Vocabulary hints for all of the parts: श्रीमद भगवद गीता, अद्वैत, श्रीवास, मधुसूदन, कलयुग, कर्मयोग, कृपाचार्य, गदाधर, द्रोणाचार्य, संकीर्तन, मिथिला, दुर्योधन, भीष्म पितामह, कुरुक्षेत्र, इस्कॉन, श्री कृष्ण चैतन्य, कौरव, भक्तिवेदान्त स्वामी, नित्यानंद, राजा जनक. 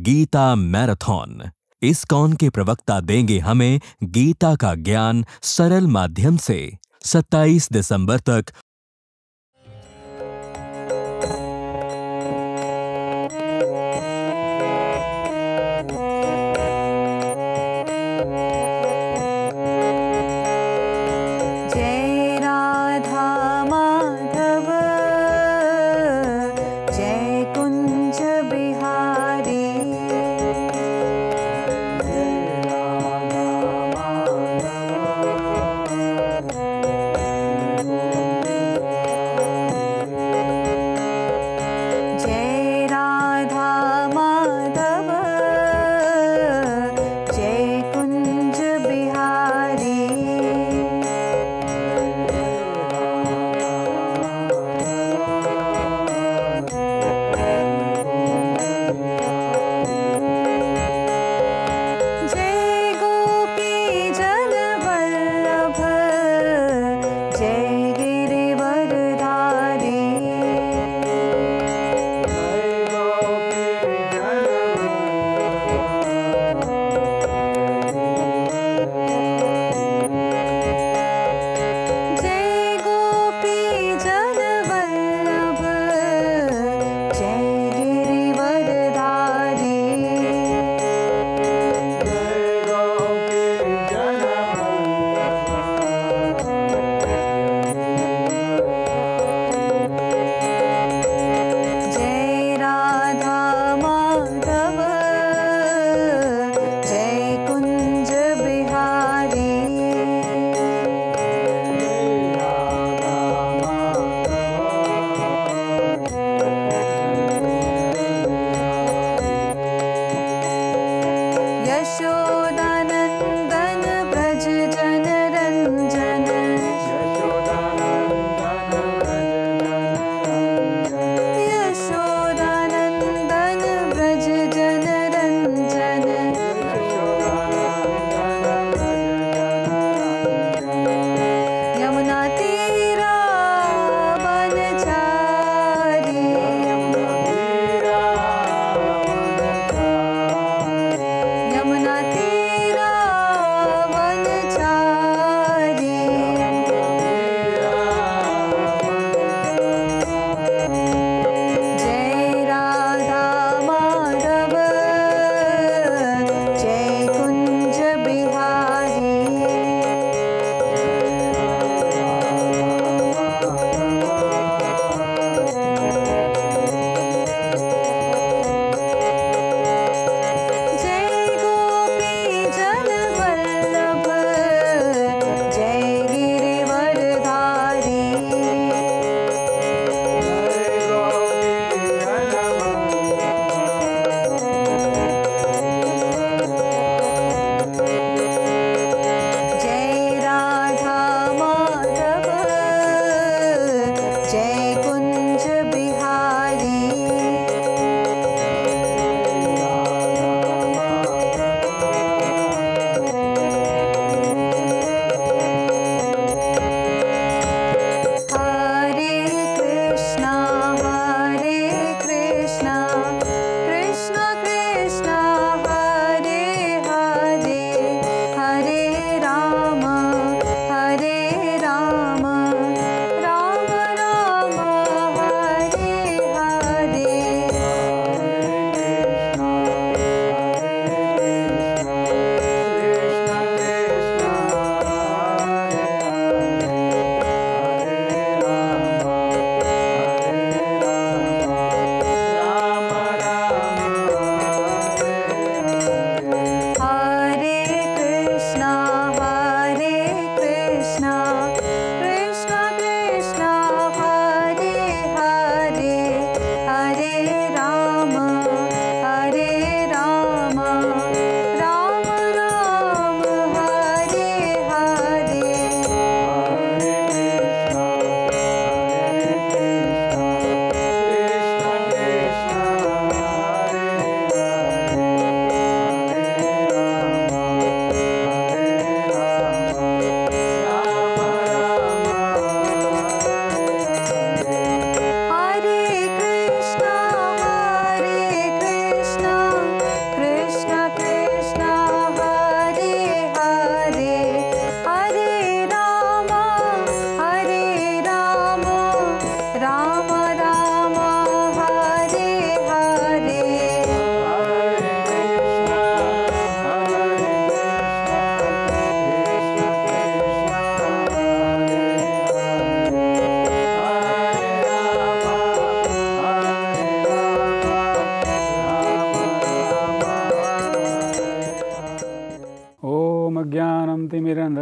Gita marathon. इस्कॉन के प्रवक्ता देंगे हमें गीता का ज्ञान सरल माध्यम से। 27 दिसंबर तक।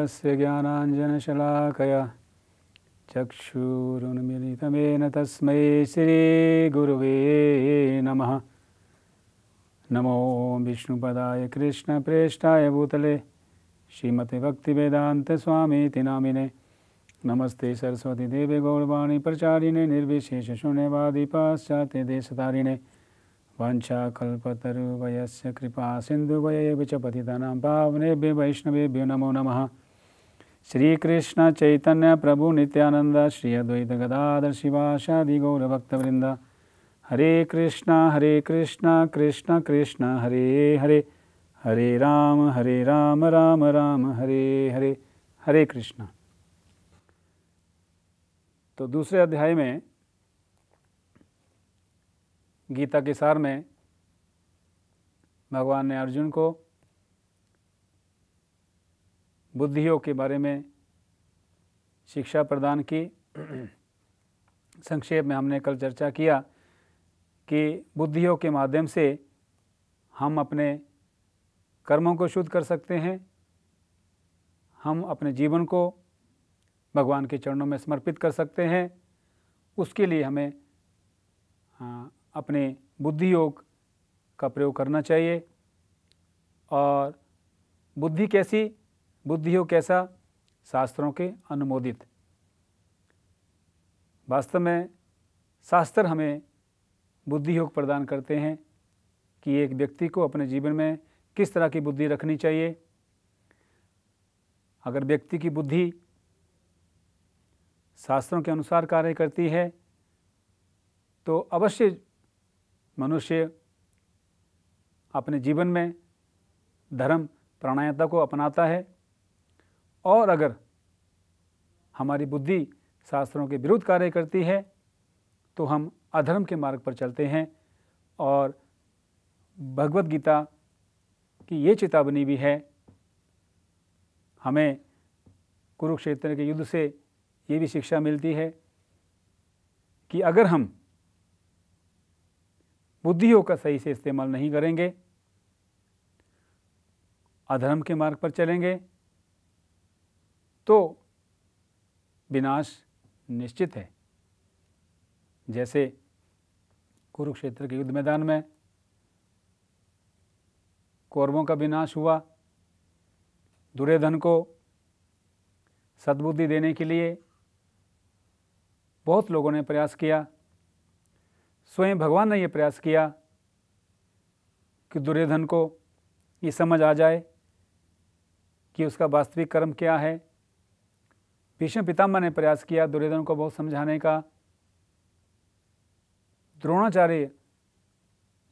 धरस्य ज्ञानांजनशलाकया चक्षुरुन्मीलितमेन तस्मै श्रीगुरुवे नमः। नमो विष्णुपदाय कृष्णप्रेष्ठाय भूतले श्रीमते भक्तिवेदान्त स्वामी तिनामिने नमस्ते सरस्वती देवे गौरवाणी प्रचारिणे निर्विशेष शून्यवादी पाश्चात्य देशतारिणे वाञ्छाकल्पतरुभ्यश्च कृपासिन्धुभ्यो च पतितानां पावनेभ्यो वैष्णवेभ्यो नमो नमः। श्री कृष्ण चैतन्य प्रभु नित्यानंद श्री अद्वैत गदाधर श्रीवास आदि गौर भक्तवृंद हरे कृष्णा कृष्णा कृष्णा हरे हरे हरे राम राम राम हरे हरे हरे कृष्णा। तो दूसरे अध्याय में गीता के सार में भगवान ने अर्जुन को बुद्धियों के बारे में शिक्षा प्रदान की। संक्षेप में हमने कल चर्चा किया कि बुद्धियों के माध्यम से हम अपने कर्मों को शुद्ध कर सकते हैं, हम अपने जीवन को भगवान के चरणों में समर्पित कर सकते हैं। उसके लिए हमें अपने बुद्धि योग का प्रयोग करना चाहिए। और बुद्धि कैसी, बुद्धि योग कैसा, शास्त्रों के अनुमोदित। वास्तव में शास्त्र हमें बुद्धि योग प्रदान करते हैं कि एक व्यक्ति को अपने जीवन में किस तरह की बुद्धि रखनी चाहिए। अगर व्यक्ति की बुद्धि शास्त्रों के अनुसार कार्य करती है तो अवश्य मनुष्य अपने जीवन में धर्म प्राणायामता को अपनाता है। और अगर हमारी बुद्धि शास्त्रों के विरुद्ध कार्य करती है तो हम अधर्म के मार्ग पर चलते हैं। और भगवद गीता की ये चेतावनी भी है हमें, कुरुक्षेत्र के युद्ध से ये भी शिक्षा मिलती है कि अगर हम बुद्धियों का सही से इस्तेमाल नहीं करेंगे, अधर्म के मार्ग पर चलेंगे तो विनाश निश्चित है। जैसे कुरुक्षेत्र के युद्ध मैदान में कौरवों का विनाश हुआ। दुर्योधन को सद्बुद्धि देने के लिए बहुत लोगों ने प्रयास किया। स्वयं भगवान ने यह प्रयास किया कि दुर्योधन को ये समझ आ जाए कि उसका वास्तविक कर्म क्या है। भीष्म पितामह ने प्रयास किया दुर्योधन को बहुत समझाने का। द्रोणाचार्य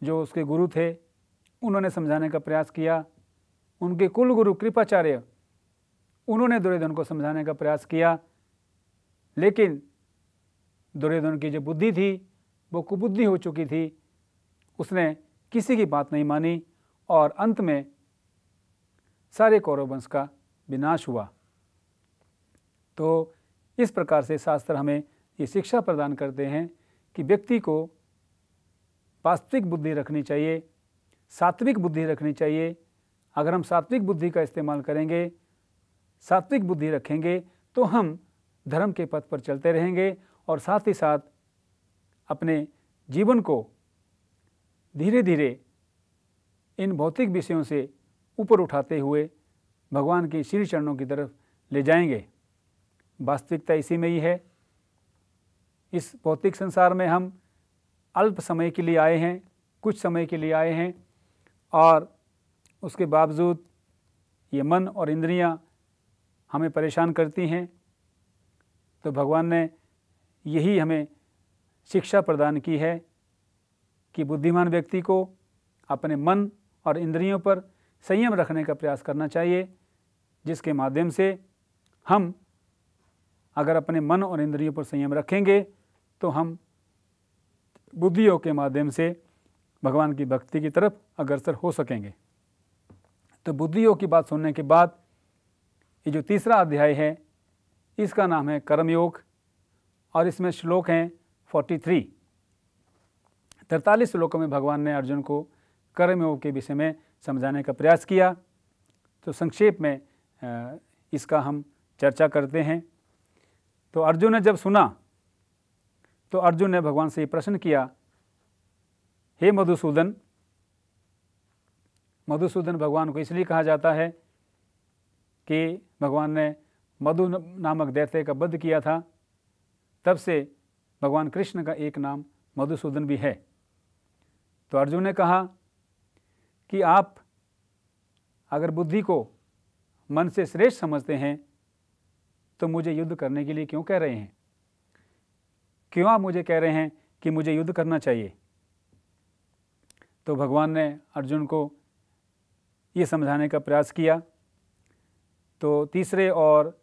जो उसके गुरु थे उन्होंने समझाने का प्रयास किया। उनके कुल गुरु कृपाचार्य, उन्होंने दुर्योधन को समझाने का प्रयास किया। लेकिन दुर्योधन की जो बुद्धि थी वो कुबुद्धि हो चुकी थी। उसने किसी की बात नहीं मानी और अंत में सारे कौरव वंश का विनाश हुआ। तो इस प्रकार से शास्त्र हमें ये शिक्षा प्रदान करते हैं कि व्यक्ति को वास्तविक बुद्धि रखनी चाहिए, सात्विक बुद्धि रखनी चाहिए। अगर हम सात्विक बुद्धि का इस्तेमाल करेंगे, सात्विक बुद्धि रखेंगे तो हम धर्म के पथ पर चलते रहेंगे और साथ ही साथ अपने जीवन को धीरे धीरे इन भौतिक विषयों से ऊपर उठाते हुए भगवान के श्री चरणों की तरफ ले जाएंगे। वास्तविकता इसी में ही है। इस भौतिक संसार में हम अल्प समय के लिए आए हैं, कुछ समय के लिए आए हैं, और उसके बावजूद ये मन और इंद्रियां हमें परेशान करती हैं। तो भगवान ने यही हमें शिक्षा प्रदान की है कि बुद्धिमान व्यक्ति को अपने मन और इंद्रियों पर संयम रखने का प्रयास करना चाहिए, जिसके माध्यम से हम अगर अपने मन और इंद्रियों पर संयम रखेंगे तो हम बुद्धियों के माध्यम से भगवान की भक्ति की तरफ अग्रसर हो सकेंगे। तो बुद्धियों की बात सुनने के बाद ये जो तीसरा अध्याय है इसका नाम है कर्मयोग। और इसमें श्लोक हैं 43 श्लोकों में भगवान ने अर्जुन को कर्मयोग के विषय में समझाने का प्रयास किया। तो संक्षेप में इसका हम चर्चा करते हैं। तो अर्जुन ने जब सुना तो अर्जुन ने भगवान से ये प्रश्न किया, हे मधुसूदन। मधुसूदन भगवान को इसलिए कहा जाता है कि भगवान ने मधु नामक दैत्य का वध किया था, तब से भगवान कृष्ण का एक नाम मधुसूदन भी है। तो अर्जुन ने कहा कि आप अगर बुद्धि को मन से श्रेष्ठ समझते हैं तो मुझे युद्ध करने के लिए क्यों कह रहे हैं? क्यों आप मुझे कह रहे हैं कि मुझे युद्ध करना चाहिए? तो भगवान ने अर्जुन को ये समझाने का प्रयास किया। तो तीसरे और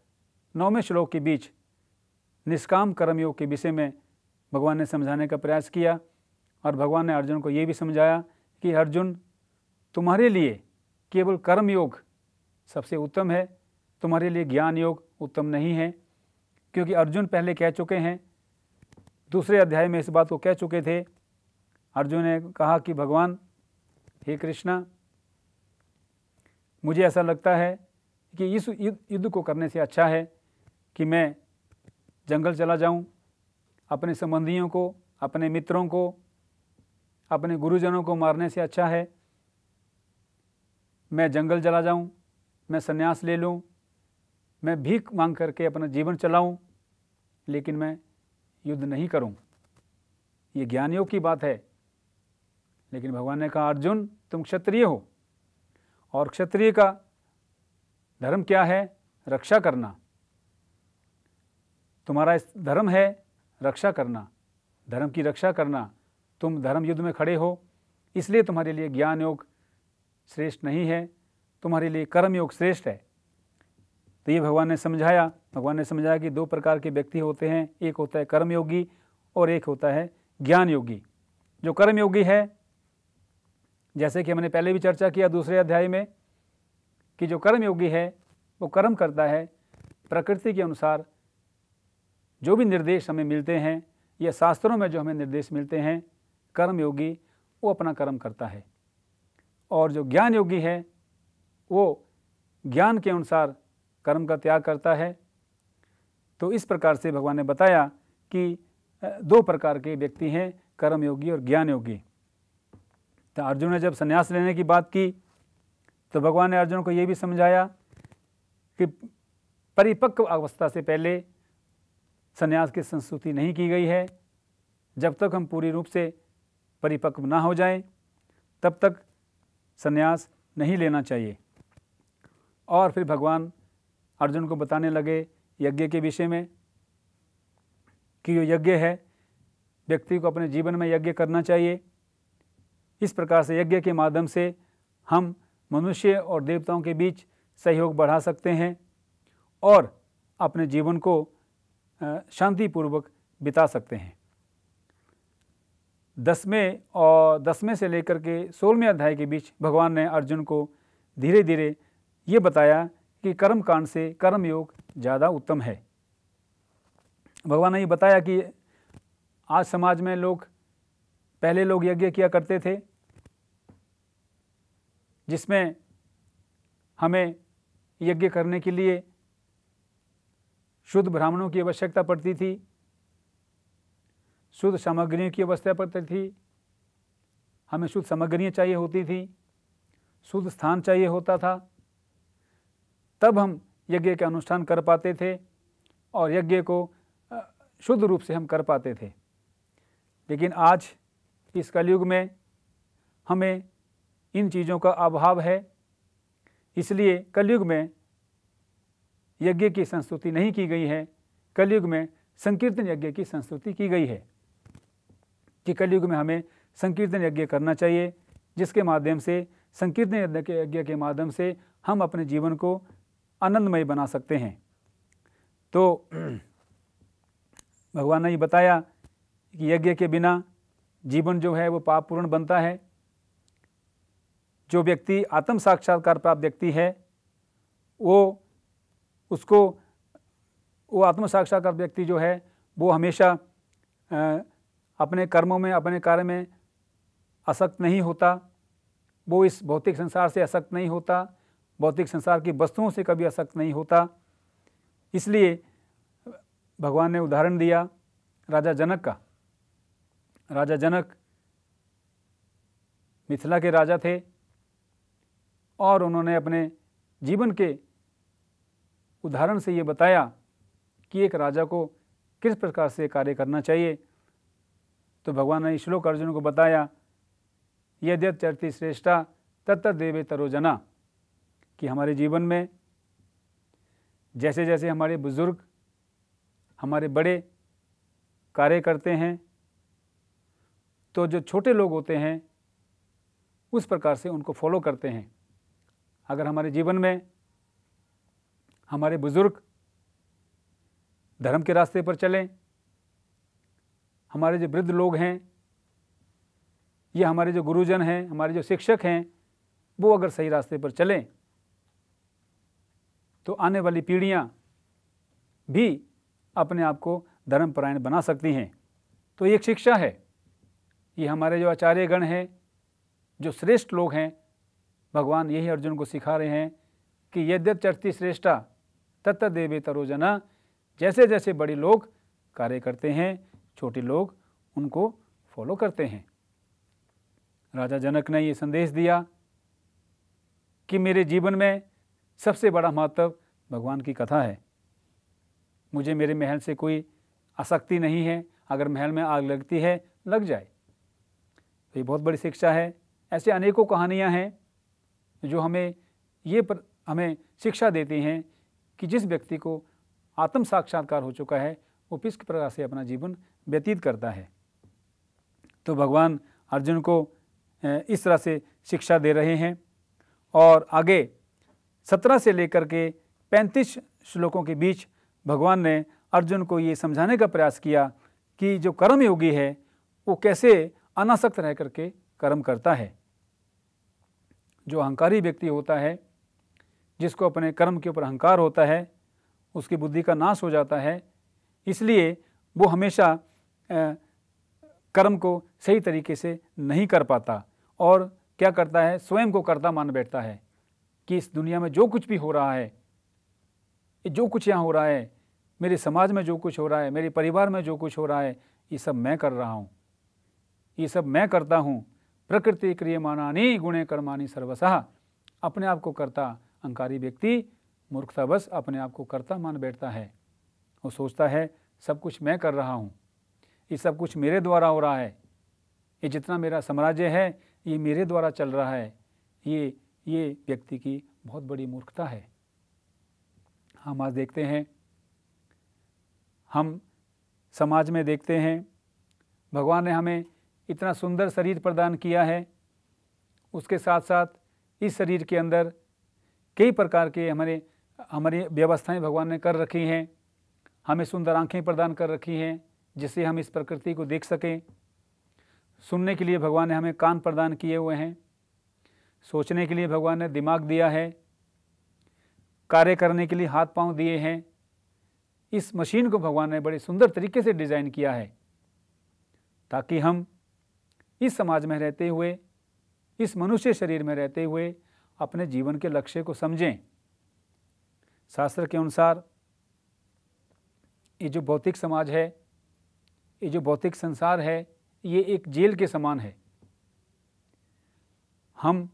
नौवें श्लोक के बीच निष्काम कर्मयोग के विषय में भगवान ने समझाने का प्रयास किया और भगवान ने अर्जुन को ये भी समझाया कि अर्जुन, तुम्हारे लिए केवल कर्मयोग सबसे उत्तम है, तुम्हारे लिए ज्ञान योग उत्तम नहीं है। क्योंकि अर्जुन पहले कह चुके हैं, दूसरे अध्याय में इस बात को कह चुके थे। अर्जुन ने कहा कि भगवान, हे कृष्णा, मुझे ऐसा लगता है कि इस युद्ध को करने से अच्छा है कि मैं जंगल चला जाऊं, अपने संबंधियों को, अपने मित्रों को, अपने गुरुजनों को मारने से अच्छा है मैं जंगल चला जाऊं, मैं सन्यास ले लूं, मैं भीख मांग करके अपना जीवन चलाऊं, लेकिन मैं युद्ध नहीं करूं। ये ज्ञानियों की बात है। लेकिन भगवान ने कहा, अर्जुन, तुम क्षत्रिय हो और क्षत्रिय का धर्म क्या है? रक्षा करना। तुम्हारा धर्म है रक्षा करना, धर्म की रक्षा करना। तुम धर्म युद्ध में खड़े हो, इसलिए तुम्हारे लिए ज्ञान योग श्रेष्ठ नहीं है, तुम्हारे लिए कर्म योग श्रेष्ठ है। तो ये भगवान ने समझाया। भगवान ने समझाया कि दो प्रकार के व्यक्ति होते हैं, एक होता है कर्म योगी और एक होता है ज्ञान योगी। जो कर्म योगी है, जैसे कि हमने पहले भी चर्चा किया दूसरे अध्याय में, कि जो कर्म योगी है वो कर्म करता है प्रकृति के अनुसार। जो भी निर्देश हमें मिलते हैं या शास्त्रों में जो हमें निर्देश मिलते हैं, कर्म योगी वो अपना कर्म करता है। और जो ज्ञान योगी है वो ज्ञान के अनुसार कर्म का त्याग करता है। तो इस प्रकार से भगवान ने बताया कि दो प्रकार के व्यक्ति हैं, कर्म योगी और ज्ञान योगी। तो अर्जुन ने जब सन्यास लेने की बात की तो भगवान ने अर्जुन को ये भी समझाया कि परिपक्व अवस्था से पहले सन्यास की संस्तुति नहीं की गई है। जब तक हम पूरी रूप से परिपक्व ना हो जाएं, तब तक सन्यास नहीं लेना चाहिए। और फिर भगवान अर्जुन को बताने लगे यज्ञ के विषय में कि जो यज्ञ है, व्यक्ति को अपने जीवन में यज्ञ करना चाहिए। इस प्रकार से यज्ञ के माध्यम से हम मनुष्य और देवताओं के बीच सहयोग बढ़ा सकते हैं और अपने जीवन को शांतिपूर्वक बिता सकते हैं। 10वें से लेकर के 16वें अध्याय के बीच भगवान ने अर्जुन को धीरे धीरे ये बताया कि कर्मकांड से कर्मयोग ज़्यादा उत्तम है। भगवान ने ये बताया कि आज समाज में पहले लोग यज्ञ किया करते थे, जिसमें हमें यज्ञ करने के लिए शुद्ध ब्राह्मणों की आवश्यकता पड़ती थी, शुद्ध सामग्रियों की आवश्यकता पड़ती थी, हमें शुद्ध सामग्रियाँ चाहिए होती थी, शुद्ध स्थान चाहिए होता था, तब हम यज्ञ का अनुष्ठान कर पाते थे और यज्ञ को शुद्ध रूप से हम कर पाते थे। लेकिन आज इस कलयुग में हमें इन चीज़ों का अभाव है, इसलिए कलयुग में यज्ञ की संस्तुति नहीं की गई है। कलयुग में संकीर्तन यज्ञ की संस्तुति की गई है कि कलयुग में हमें संकीर्तन यज्ञ करना चाहिए, जिसके माध्यम से, संकीर्तन यज्ञ के माध्यम से हम अपने जीवन को आनंदमय बना सकते हैं। तो भगवान ने ये बताया कि यज्ञ के बिना जीवन जो है वो पापपूर्ण बनता है। जो व्यक्ति आत्म साक्षात्कार प्राप्त व्यक्ति है, वो आत्म साक्षात्कार व्यक्ति जो है वो हमेशा अपने कर्मों में, अपने कार्य में आसक्त नहीं होता, वो इस भौतिक संसार से आसक्त नहीं होता, भौतिक संसार की वस्तुओं से कभी आसक्त नहीं होता। इसलिए भगवान ने उदाहरण दिया राजा जनक का। राजा जनक मिथिला के राजा थे और उन्होंने अपने जीवन के उदाहरण से ये बताया कि एक राजा को किस प्रकार से कार्य करना चाहिए। तो भगवान ने श्लोक अर्जुन को बताया, यद्यत् चरति श्रेष्ठा तत्त देवे तरोजना, कि हमारे जीवन में जैसे जैसे हमारे बुजुर्ग, हमारे बड़े कार्य करते हैं तो जो छोटे लोग होते हैं उस प्रकार से उनको फॉलो करते हैं। अगर हमारे जीवन में हमारे बुजुर्ग धर्म के रास्ते पर चलें, हमारे जो वृद्ध लोग हैं या हमारे जो गुरुजन हैं, हमारे जो शिक्षक हैं, वो अगर सही रास्ते पर चलें तो आने वाली पीढ़ियाँ भी अपने आप को धर्मपरायण बना सकती हैं। तो ये एक शिक्षा है। ये हमारे जो आचार्यगण हैं, जो श्रेष्ठ लोग हैं, भगवान यही अर्जुन को सिखा रहे हैं कि यद्यत् चरति श्रेष्ठा तत्त देवे तरोजना, जैसे जैसे बड़े लोग कार्य करते हैं छोटे लोग उनको फॉलो करते हैं। राजा जनक ने ये संदेश दिया कि मेरे जीवन में सबसे बड़ा महत्व भगवान की कथा है। मुझे मेरे महल से कोई आसक्ति नहीं है। अगर महल में आग लगती है, लग जाए। तो ये बहुत बड़ी शिक्षा है। ऐसे अनेकों कहानियां हैं जो हमें शिक्षा देती हैं कि जिस व्यक्ति को आत्म साक्षात्कार हो चुका है वो किस प्रकार से अपना जीवन व्यतीत करता है। तो भगवान अर्जुन को इस तरह से शिक्षा दे रहे हैं और आगे 17 से लेकर के 35 श्लोकों के बीच भगवान ने अर्जुन को ये समझाने का प्रयास किया कि जो कर्म योगी है वो कैसे अनासक्त रह करके कर्म करता है। जो अहंकारी व्यक्ति होता है, जिसको अपने कर्म के ऊपर अहंकार होता है, उसकी बुद्धि का नाश हो जाता है। इसलिए वो हमेशा कर्म को सही तरीके से नहीं कर पाता और क्या करता है, स्वयं को कर्ता मान बैठता है कि इस दुनिया में जो कुछ भी हो रहा है, जो कुछ यहाँ हो रहा है, मेरे समाज में जो कुछ हो रहा है, मेरे परिवार में जो कुछ हो रहा है, ये सब मैं कर रहा हूँ, ये सब मैं करता हूँ। प्रकृति क्रियमाणानि गुणे कर्माणि सर्वशः। अपने आप को कर्ता, अहंकारी व्यक्ति मूर्खतावश अपने आप को कर्ता मान बैठता है। वो सोचता है सब कुछ मैं कर रहा हूँ, ये सब कुछ मेरे द्वारा हो रहा है, ये जितना मेरा साम्राज्य है ये मेरे द्वारा चल रहा है। ये व्यक्ति की बहुत बड़ी मूर्खता है। हम आज देखते हैं, हम समाज में देखते हैं, भगवान ने हमें इतना सुंदर शरीर प्रदान किया है। उसके साथ साथ इस शरीर के अंदर कई प्रकार के हमारी व्यवस्थाएं भगवान ने कर रखी हैं। हमें सुंदर आँखें प्रदान कर रखी हैं जिससे हम इस प्रकृति को देख सकें। सुनने के लिए भगवान ने हमें कान प्रदान किए हुए हैं। सोचने के लिए भगवान ने दिमाग दिया है। कार्य करने के लिए हाथ पांव दिए हैं। इस मशीन को भगवान ने बड़े सुंदर तरीके से डिज़ाइन किया है ताकि हम इस समाज में रहते हुए, इस मनुष्य शरीर में रहते हुए अपने जीवन के लक्ष्य को समझें। शास्त्र के अनुसार ये जो भौतिक समाज है, ये जो भौतिक संसार है, ये एक जेल के समान है। हम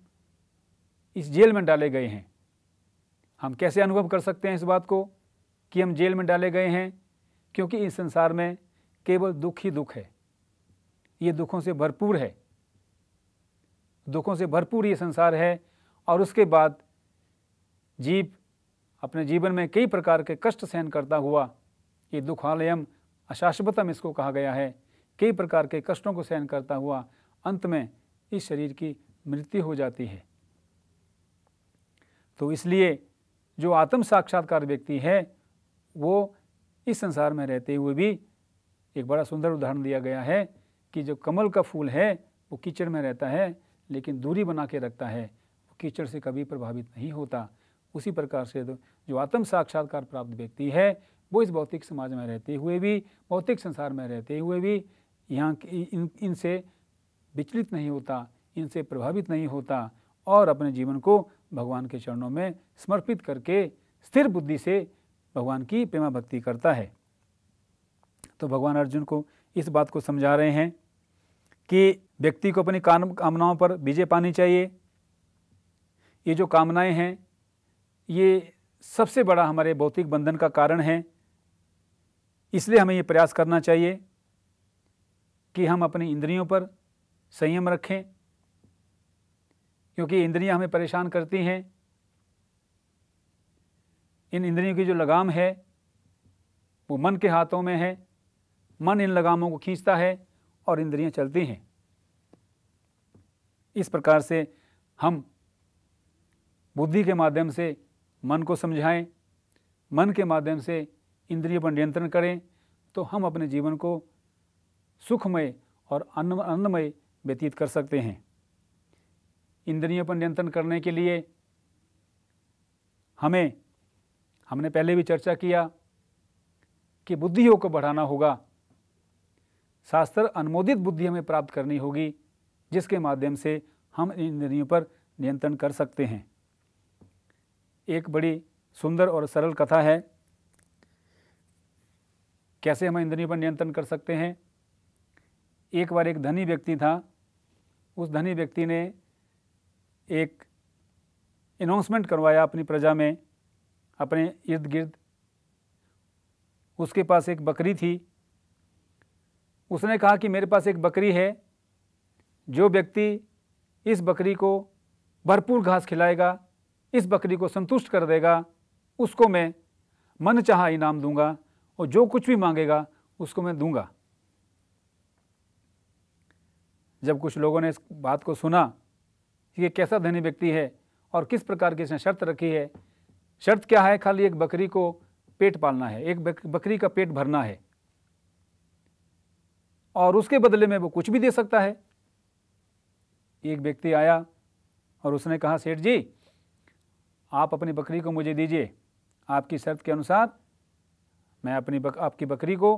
इस जेल में डाले गए हैं। हम कैसे अनुभव कर सकते हैं इस बात को कि हम जेल में डाले गए हैं? क्योंकि इस संसार में केवल दुख ही दुख है। ये दुखों से भरपूर है। दुखों से भरपूर ये संसार है और उसके बाद जीव अपने जीवन में कई प्रकार के कष्ट सहन करता हुआ, ये दुखालयम अशाश्वतम इसको कहा गया है, कई प्रकार के कष्टों को सहन करता हुआ अंत में इस शरीर की मृत्यु हो जाती है। तो इसलिए जो आत्म साक्षात्कार व्यक्ति है वो इस संसार में रहते हुए भी, एक बड़ा सुंदर उदाहरण दिया गया है कि जो कमल का फूल है वो कीचड़ में रहता है लेकिन दूरी बना के रखता है, वो कीचड़ से कभी प्रभावित नहीं होता। उसी प्रकार से जो आत्म साक्षात्कार प्राप्त व्यक्ति है वो इस भौतिक समाज में रहते हुए भी, भौतिक संसार में रहते हुए भी यहाँ इनसे विचलित नहीं होता, इनसे प्रभावित नहीं होता और अपने जीवन को भगवान के चरणों में समर्पित करके स्थिर बुद्धि से भगवान की प्रेमा भक्ति करता है। तो भगवान अर्जुन को इस बात को समझा रहे हैं कि व्यक्ति को अपनी कामनाओं पर विजय पानी चाहिए। ये जो कामनाएं हैं ये सबसे बड़ा हमारे भौतिक बंधन का कारण है, इसलिए हमें ये प्रयास करना चाहिए कि हम अपनी इंद्रियों पर संयम रखें, क्योंकि इंद्रियां हमें परेशान करती हैं। इन इंद्रियों की जो लगाम है वो मन के हाथों में है, मन इन लगामों को खींचता है और इंद्रियां चलती हैं। इस प्रकार से हम बुद्धि के माध्यम से मन को समझाएं, मन के माध्यम से इंद्रियों पर नियंत्रण करें, तो हम अपने जीवन को सुखमय और आनंदमय व्यतीत कर सकते हैं। इंद्रियों पर नियंत्रण करने के लिए हमने पहले भी चर्चा किया कि बुद्धि योग को बढ़ाना होगा। शास्त्र अनुमोदित बुद्धि हमें प्राप्त करनी होगी, जिसके माध्यम से हम इंद्रियों पर नियंत्रण कर सकते हैं। एक बड़ी सुंदर और सरल कथा है कैसे हम इंद्रियों पर नियंत्रण कर सकते हैं। एक बार एक धनी व्यक्ति था। उस धनी व्यक्ति ने एक अनाउंसमेंट करवाया अपनी प्रजा में, अपने इर्द गिर्द। उसके पास एक बकरी थी। उसने कहा कि मेरे पास एक बकरी है, जो व्यक्ति इस बकरी को भरपूर घास खिलाएगा, इस बकरी को संतुष्ट कर देगा, उसको मैं मनचाहा इनाम दूंगा और जो कुछ भी मांगेगा उसको मैं दूंगा। जब कुछ लोगों ने इस बात को सुना कि ये कैसा धनी व्यक्ति है और किस प्रकार की इसने शर्त रखी है, शर्त क्या है, खाली एक बकरी को पेट पालना है, एक बकरी का पेट भरना है और उसके बदले में वो कुछ भी दे सकता है। एक व्यक्ति आया और उसने कहा, सेठ जी आप अपनी बकरी को मुझे दीजिए, आपकी शर्त के अनुसार मैं आपकी बकरी को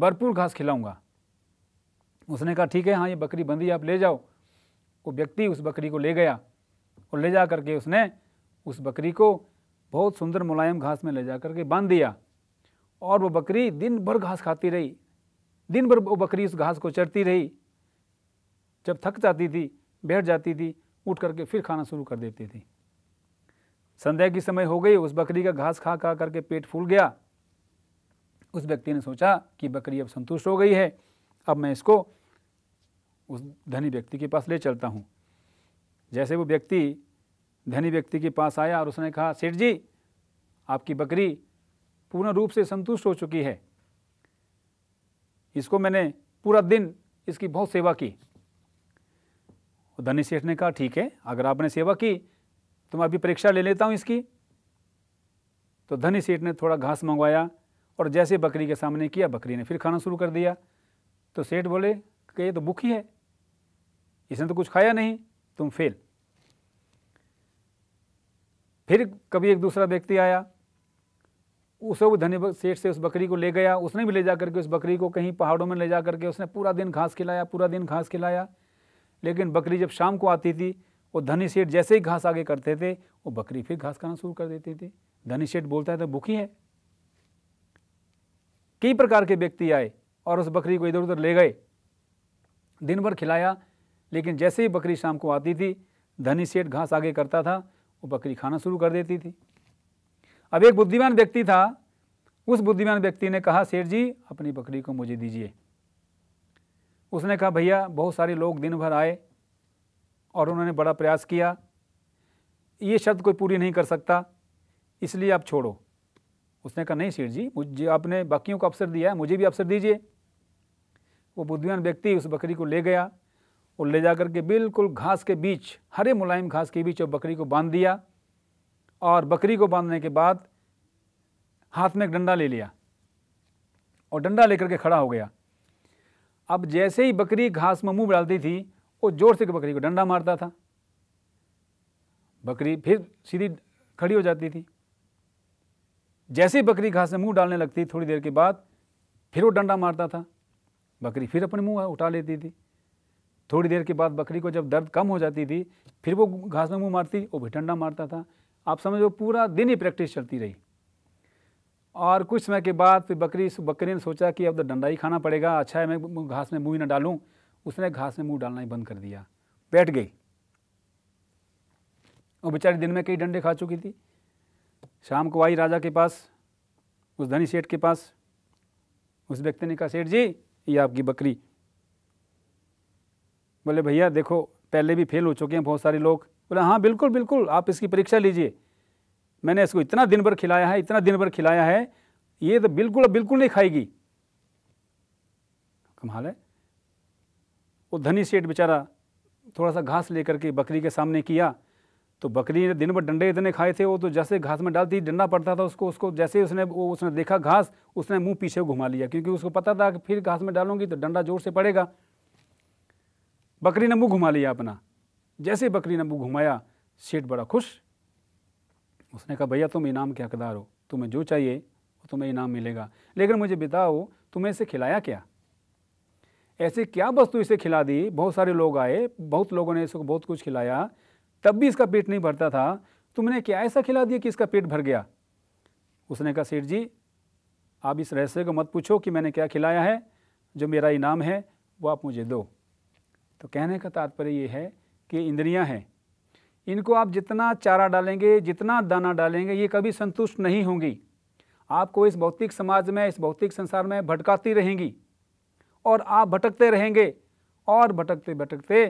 भरपूर घास खिलाऊंगा। उसने कहा ठीक है, हाँ ये बकरी बंधी आप ले जाओ। वो व्यक्ति उस बकरी को ले गया और ले जा करके उसने उस बकरी को बहुत सुंदर मुलायम घास में ले जा करके बांध दिया और वो बकरी दिन भर घास खाती रही। दिन भर वो बकरी उस घास को चरती रही। जब थक जाती थी, बैठ जाती थी, उठ करके फिर खाना शुरू कर देती थी। संध्या की समय हो गई, उस बकरी का घास खा खा करके पेट फूल गया। उस व्यक्ति ने सोचा कि बकरी अब संतुष्ट हो गई है, अब मैं इसको उस धनी व्यक्ति के पास ले चलता हूँ। जैसे वो व्यक्ति धनी व्यक्ति के पास आया और उसने कहा, सेठ जी आपकी बकरी पूर्ण रूप से संतुष्ट हो चुकी है, इसको मैंने पूरा दिन इसकी बहुत सेवा की। धनी सेठ ने कहा ठीक है, अगर आपने सेवा की तो मैं अभी परीक्षा ले लेता हूँ इसकी। तो धनी सेठ ने थोड़ा घास मंगवाया और जैसे बकरी के सामने किया, बकरी ने फिर खाना शुरू कर दिया। तो सेठ बोले कि ये तो भूखी है, इसने तो कुछ खाया नहीं, तुम फेल। फिर कभी एक दूसरा व्यक्ति आया, उसे वो धनी सेठ से उस बकरी को ले गया। उसने भी ले जा करके उस बकरी को कहीं पहाड़ों में ले जा करके उसने पूरा दिन घास खिलाया, पूरा दिन घास खिलाया। लेकिन बकरी जब शाम को आती थी, वो धनी सेठ जैसे ही घास आगे करते थे, वो बकरी फिर घास खाना शुरू कर देती थी। धनी सेठ बोलता है तो भूखी है। कई प्रकार के व्यक्ति आए और उस बकरी को इधर उधर ले गए, दिन भर खिलाया, लेकिन जैसे ही बकरी शाम को आती थी, धनी सेठ घास आगे करता था, वो बकरी खाना शुरू कर देती थी। अब एक बुद्धिमान व्यक्ति था। उस बुद्धिमान व्यक्ति ने कहा, सेठ जी अपनी बकरी को मुझे दीजिए। उसने कहा, भैया बहुत सारे लोग दिन भर आए और उन्होंने बड़ा प्रयास किया, ये शर्त कोई पूरी नहीं कर सकता, इसलिए आप छोड़ो। उसने कहा, नहीं सेठ जी, मुझे आपने बाकियों को अवसर दिया है, मुझे भी अवसर दीजिए। वो बुद्धिमान व्यक्ति उस बकरी को ले गया और ले जा कर के बिल्कुल घास के बीच, हरे मुलायम घास के बीच वो बकरी को बांध दिया। और बकरी को बांधने के बाद हाथ में एक डंडा ले लिया और डंडा लेकर के खड़ा हो गया। अब जैसे ही बकरी घास में मुँह डालती थी, वो जोर से बकरी को डंडा मारता था, बकरी फिर सीधी खड़ी हो जाती थी। जैसे ही बकरी घास में मुँह डालने लगती, थोड़ी देर के बाद फिर वो डंडा मारता था, बकरी फिर अपने मुँह उठा लेती थी। थोड़ी देर के बाद बकरी को जब दर्द कम हो जाती थी फिर वो घास में मुँह मारती, वो भी डंडा मारता था। आप समझो पूरा दिन ही प्रैक्टिस चलती रही। और कुछ समय के बाद फिर बकरी ने सोचा कि अब तो डंडा ही खाना पड़ेगा, अच्छा है मैं घास में मुँह ही ना डालूँ। उसने घास में मुँह डालना ही बंद कर दिया, बैठ गई। और बेचारी दिन में कई डंडे खा चुकी थी। शाम को आई राजा के पास, उस धनी सेठ के पास। उस व्यक्ति ने कहा, सेठ जी ये आपकी बकरी। बोले, भैया देखो पहले भी फेल हो चुके हैं बहुत सारे लोग। बोले, हाँ बिल्कुल बिल्कुल, आप इसकी परीक्षा लीजिए, मैंने इसको इतना दिन भर खिलाया है, इतना दिन भर खिलाया है, ये तो बिल्कुल बिल्कुल नहीं खाएगी। कमाल है। वो धनी सेठ बेचारा थोड़ा सा घास लेकर के बकरी के सामने किया तो बकरी ने दिन भर डंडे इतने खाए थे, वो तो जैसे घास में डालती डंडा पड़ता था उसको, जैसे उसने देखा घास, उसने मुंह पीछे घुमा लिया, क्योंकि उसको पता था कि फिर घास में डालूंगी तो डंडा जोर से पड़ेगा। बकरी ने मुंह घुमा लिया अपना। जैसे बकरी ने मुंह घुमाया सेठ बड़ा खुश। उसने कहा, भैया तुम इनाम के हकदार हो, तुम्हें जो चाहिए वो तुम्हें इनाम मिलेगा, लेकिन मुझे बताओ तुम्हें इसे खिलाया क्या, ऐसे क्या वस्तु इसे खिला दी। बहुत सारे लोग आए, बहुत लोगों ने इसको बहुत कुछ खिलाया, तब भी इसका पेट नहीं भरता था, तुमने क्या ऐसा खिला दिया कि इसका पेट भर गया। उसने कहा, सेठ जी आप इस रहस्य को मत पूछो कि मैंने क्या खिलाया है, जो मेरा इनाम है वो आप मुझे दो। तो कहने का तात्पर्य ये है कि इंद्रियां हैं, इनको आप जितना चारा डालेंगे, जितना दाना डालेंगे, ये कभी संतुष्ट नहीं होंगी। आपको इस भौतिक समाज में, इस भौतिक संसार में भटकाती रहेंगी और आप भटकते रहेंगे, और भटकते भटकते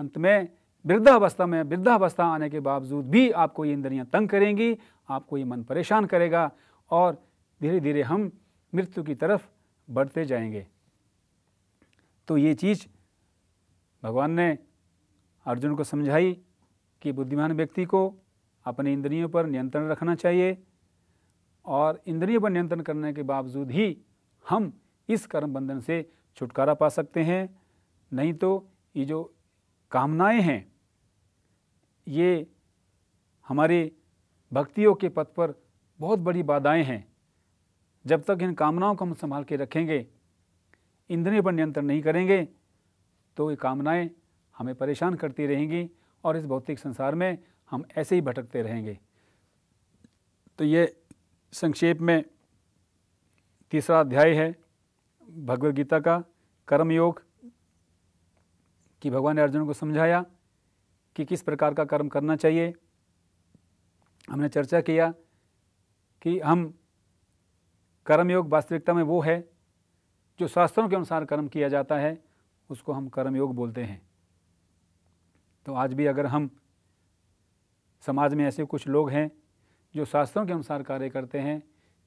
अंत में वृद्धावस्था में, वृद्धावस्था आने के बावजूद भी आपको ये इंद्रियां तंग करेंगी, आपको ये मन परेशान करेगा और धीरे धीरे हम मृत्यु की तरफ बढ़ते जाएंगे। तो ये चीज़ भगवान ने अर्जुन को समझाई कि बुद्धिमान व्यक्ति को अपने इंद्रियों पर नियंत्रण रखना चाहिए, और इंद्रियों पर नियंत्रण करने के बावजूद ही हम इस कर्म बंधन से छुटकारा पा सकते हैं। नहीं तो ये जो कामनाएं हैं ये हमारे भक्तियों के पथ पर बहुत बड़ी बाधाएं हैं। जब तक इन कामनाओं को हम संभाल के रखेंगे, इंद्रियों पर नियंत्रण नहीं करेंगे, तो ये कामनाएं हमें परेशान करती रहेंगी और इस भौतिक संसार में हम ऐसे ही भटकते रहेंगे। तो ये संक्षेप में तीसरा अध्याय है भगवद गीता का, कर्मयोग, कि भगवान ने अर्जुन को समझाया कि किस प्रकार का कर्म करना चाहिए। हमने चर्चा किया कि हम कर्मयोग वास्तविकता में वो है जो शास्त्रों के अनुसार कर्म किया जाता है, उसको हम कर्मयोग बोलते हैं। तो आज भी अगर हम समाज में ऐसे कुछ लोग हैं जो शास्त्रों के अनुसार कार्य करते हैं,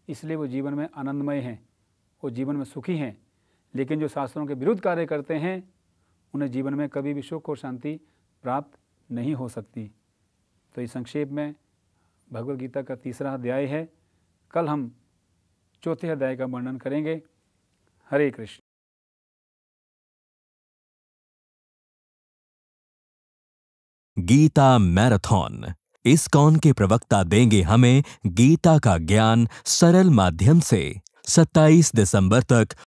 इसलिए वो जीवन में आनंदमय हैं, वो जीवन में सुखी हैं, लेकिन जो शास्त्रों के विरुद्ध कार्य करते हैं उन्हें जीवन में कभी भी सुख और शांति प्राप्त नहीं हो सकती। तो इस संक्षेप में भगवद गीता का तीसरा अध्याय है। कल हम चौथे अध्याय का वर्णन करेंगे। हरे कृष्ण। गीता मैराथन। इस्कॉन के प्रवक्ता देंगे हमें गीता का ज्ञान सरल माध्यम से। 27 दिसंबर तक